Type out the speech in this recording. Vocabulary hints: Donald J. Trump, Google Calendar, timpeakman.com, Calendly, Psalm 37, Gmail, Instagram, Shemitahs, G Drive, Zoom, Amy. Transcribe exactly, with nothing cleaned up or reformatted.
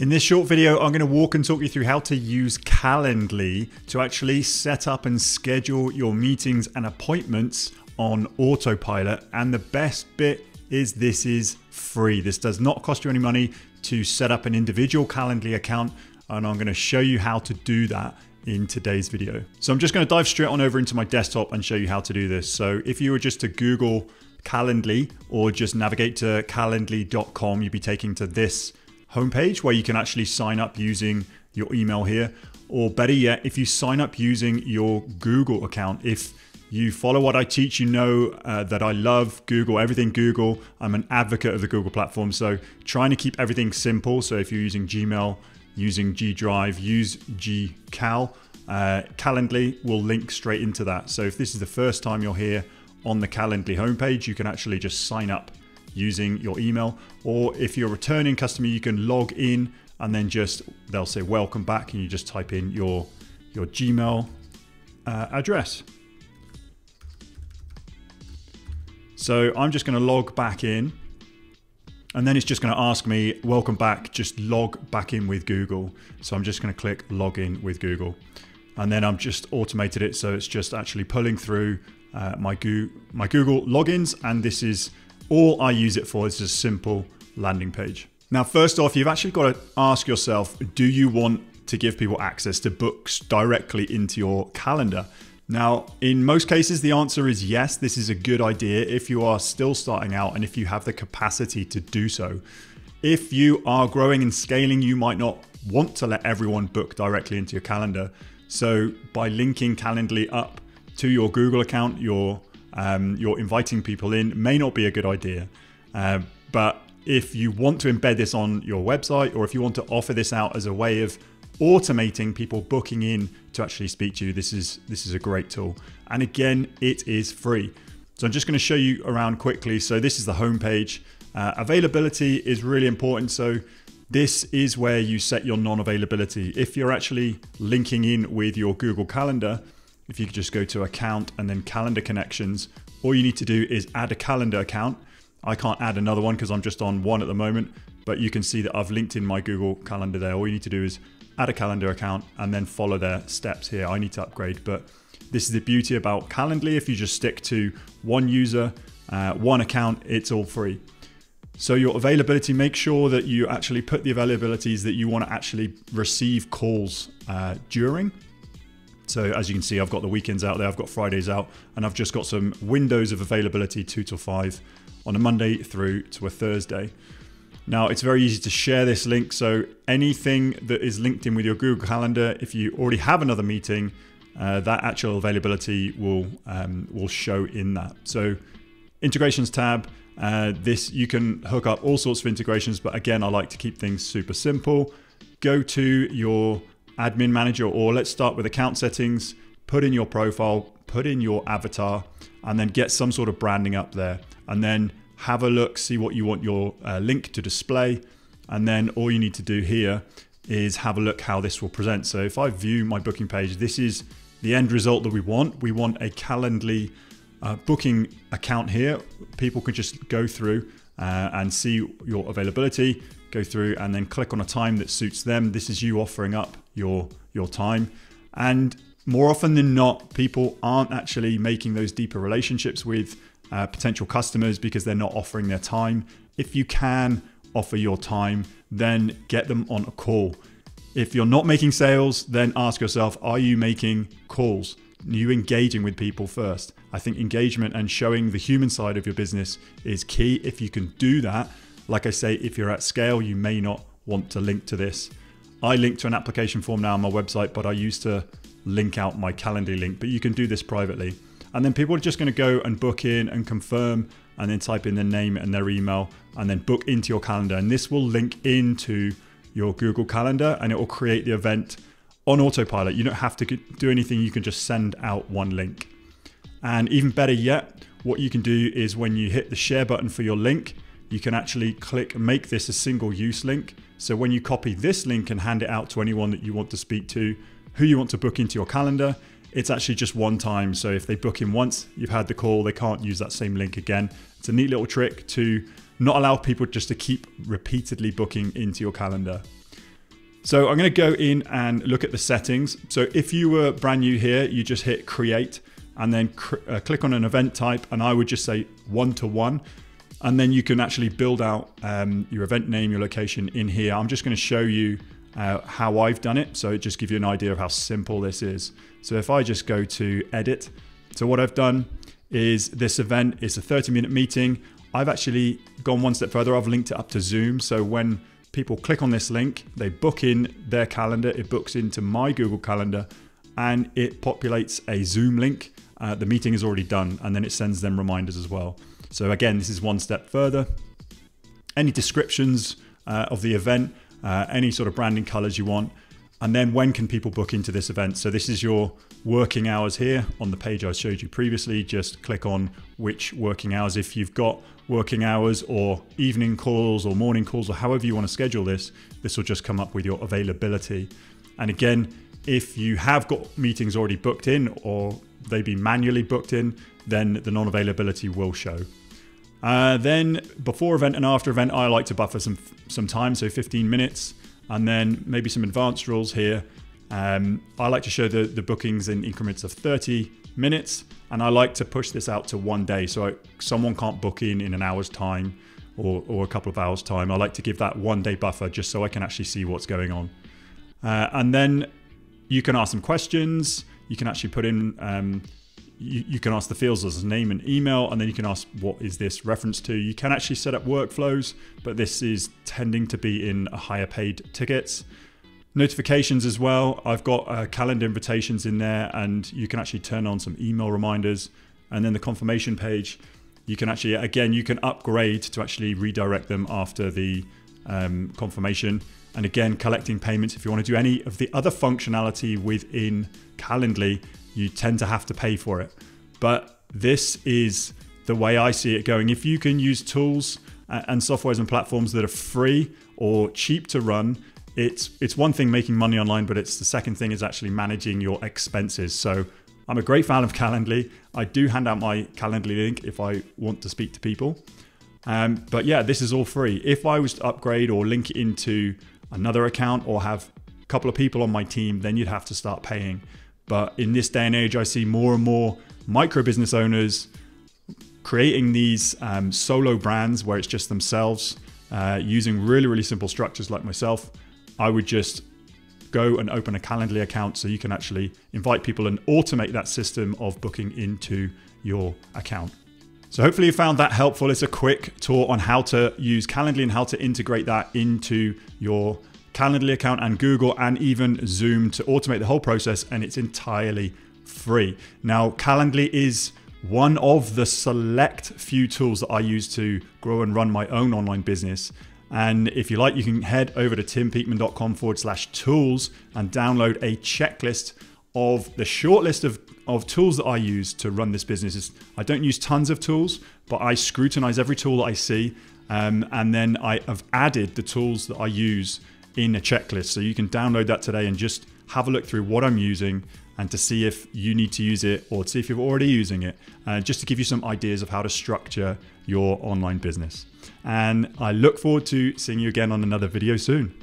In this short video, I'm going to walk and talk you through how to use Calendly to actually set up and schedule your meetings and appointments on autopilot. And the best bit is this is free. This does not cost you any money to set up an individual Calendly account, and I'm going to show you how to do that in today's video. So I'm just going to dive straight on over into my desktop and show you how to do this. So if you were just to Google Calendly or just navigate to calendly dot com, you'd be taken to this homepage where you can actually sign up using your email here, or better yet, if you sign up using your Google account. If you follow what I teach, you know uh, that I love Google, everything Google. I'm an advocate of the Google platform, so trying to keep everything simple. So if you're using Gmail, using G Drive, use G Cal, uh, Calendly will link straight into that. So if this is the first time you're here on the Calendly homepage, you can actually just sign up using your email, or if you're a returning customer, you can log in and then just, they'll say welcome back, and you just type in your, your Gmail uh, address. So I'm just gonna log back in, and then it's just gonna ask me, welcome back, just log back in with Google. So I'm just gonna click log in with Google. And then I'm just automated it, so it's just actually pulling through uh, my, Go my Google logins, and this is all I use it for, is a simple landing page. Now, first off, you've actually got to ask yourself, do you want to give people access to books directly into your calendar? Now, in most cases, the answer is yes, this is a good idea if you are still starting out and if you have the capacity to do so. If you are growing and scaling, you might not want to let everyone book directly into your calendar. So by linking Calendly up to your Google account, your, um, you're inviting people in, may not be a good idea. Uh, but if you want to embed this on your website, or if you want to offer this out as a way of automating people booking in to actually speak to you, this is this is a great tool. And again, it is free. So I'm just going to show you around quickly. So this is the homepage. Uh, availability is really important. So this is where you set your non-availability. If you're actually linking in with your Google Calendar, if you could just go to account and then calendar connections, all you need to do is add a calendar account. I can't add another one because I'm just on one at the moment, but you can see that I've linked in my Google Calendar there. All you need to do is add a calendar account and then follow their steps here. I need to upgrade, but this is the beauty about Calendly. If you just stick to one user, uh, one account, it's all free. So your availability, make sure that you actually put the availabilities that you want to actually receive calls uh, during. So as you can see, I've got the weekends out there, I've got Fridays out, and I've just got some windows of availability, two to five on a Monday through to a Thursday. Now, it's very easy to share this link. So anything that is linked in with your Google Calendar, if you already have another meeting, uh, that actual availability will, um, will show in that. So integrations tab, uh, this, you can hook up all sorts of integrations, but again, I like to keep things super simple. Go to your admin manager, or let's start with account settings, put in your profile, put in your avatar, and then get some sort of branding up there. And then have a look, see what you want your uh, link to display. And then all you need to do here is have a look how this will present. So if I view my booking page, this is the end result that we want. We want a Calendly uh, booking account here. People could just go through uh, and see your availability, go through and then click on a time that suits them. This is you offering up your, your time. And more often than not, people aren't actually making those deeper relationships with Uh, potential customers because they're not offering their time. If you can offer your time, then get them on a call. If you're not making sales, then ask yourself, are you making calls? Are you engaging with people first? I think engagement and showing the human side of your business is key. If you can do that, like I say, if you're at scale, you may not want to link to this. I link to an application form now on my website, but I used to link out my Calendly link, but you can do this privately. And then people are just gonna go and book in and confirm, and then type in their name and their email, and then book into your calendar. And this will link into your Google Calendar, and it will create the event on autopilot. You don't have to do anything, you can just send out one link. And even better yet, what you can do is when you hit the share button for your link, you can actually click make this a single use link. So when you copy this link and hand it out to anyone that you want to speak to, who you want to book into your calendar, it's actually just one time. So if they book in once, you've had the call, they can't use that same link again. It's a neat little trick to not allow people just to keep repeatedly booking into your calendar. So I'm going to go in and look at the settings. So if you were brand new here, you just hit create and then cr uh, click on an event type. And I would just say one-to-one. And then you can actually build out um, your event name, your location in here. I'm just going to show you uh, how I've done it. So it just gives you an idea of how simple this is. So if I just go to edit. So what I've done is this event is a thirty minute meeting. I've actually gone one step further. I've linked it up to Zoom. So when people click on this link, they book in their calendar, it books into my Google Calendar and it populates a Zoom link. Uh, the meeting is already done and then it sends them reminders as well. So again, this is one step further. Any descriptions uh, of the event, uh, any sort of branding colors you want. And then when can people book into this event? So this is your working hours here on the page I showed you previously. Just click on which working hours. If you've got working hours or evening calls or morning calls or however you want to schedule this, this will just come up with your availability. And again, if you have got meetings already booked in or they've been manually booked in, then the non-availability will show. Uh, then before event and after event, I like to buffer some, some time, so fifteen minutes. And then maybe some advanced rules here. Um, I like to show the, the bookings in increments of thirty minutes, and I like to push this out to one day. So I, someone can't book in in an hour's time or, or a couple of hours time. I like to give that one day buffer just so I can actually see what's going on. Uh, and then you can ask some questions. You can actually put in, um, you, you can ask the fields as name and email, and then you can ask what is this reference to. You can actually set up workflows, but this is tending to be in higher paid tickets. Notifications as well. I've got uh, calendar invitations in there, and you can actually turn on some email reminders. And then the confirmation page, you can actually, again, you can upgrade to actually redirect them after the um, confirmation. And again, collecting payments. If you want to do any of the other functionality within Calendly, you tend to have to pay for it. But this is the way I see it going. If you can use tools and softwares and platforms that are free or cheap to run, It's, it's one thing making money online, but it's the second thing is actually managing your expenses. So I'm a great fan of Calendly. I do hand out my Calendly link if I want to speak to people. Um, but yeah, this is all free. If I was to upgrade or link it into another account or have a couple of people on my team, then you'd have to start paying. But in this day and age, I see more and more micro business owners creating these um, solo brands where it's just themselves uh, using really, really simple structures like myself. I would just go and open a Calendly account so you can actually invite people and automate that system of booking into your account. So hopefully you found that helpful. It's a quick tour on how to use Calendly and how to integrate that into your Calendly account and Google and even Zoom to automate the whole process, and it's entirely free. Now, Calendly is one of the select few tools that I use to grow and run my own online business. And if you like, you can head over to timpeakman.com forward slash tools and download a checklist of the short list of, of tools that I use to run this business. I don't use tons of tools, but I scrutinize every tool that I see. Um, and then I have added the tools that I use in a checklist. So you can download that today and just have a look through what I'm using and to see if you need to use it or to see if you're already using it, uh, just to give you some ideas of how to structure your online business. And I look forward to seeing you again on another video soon.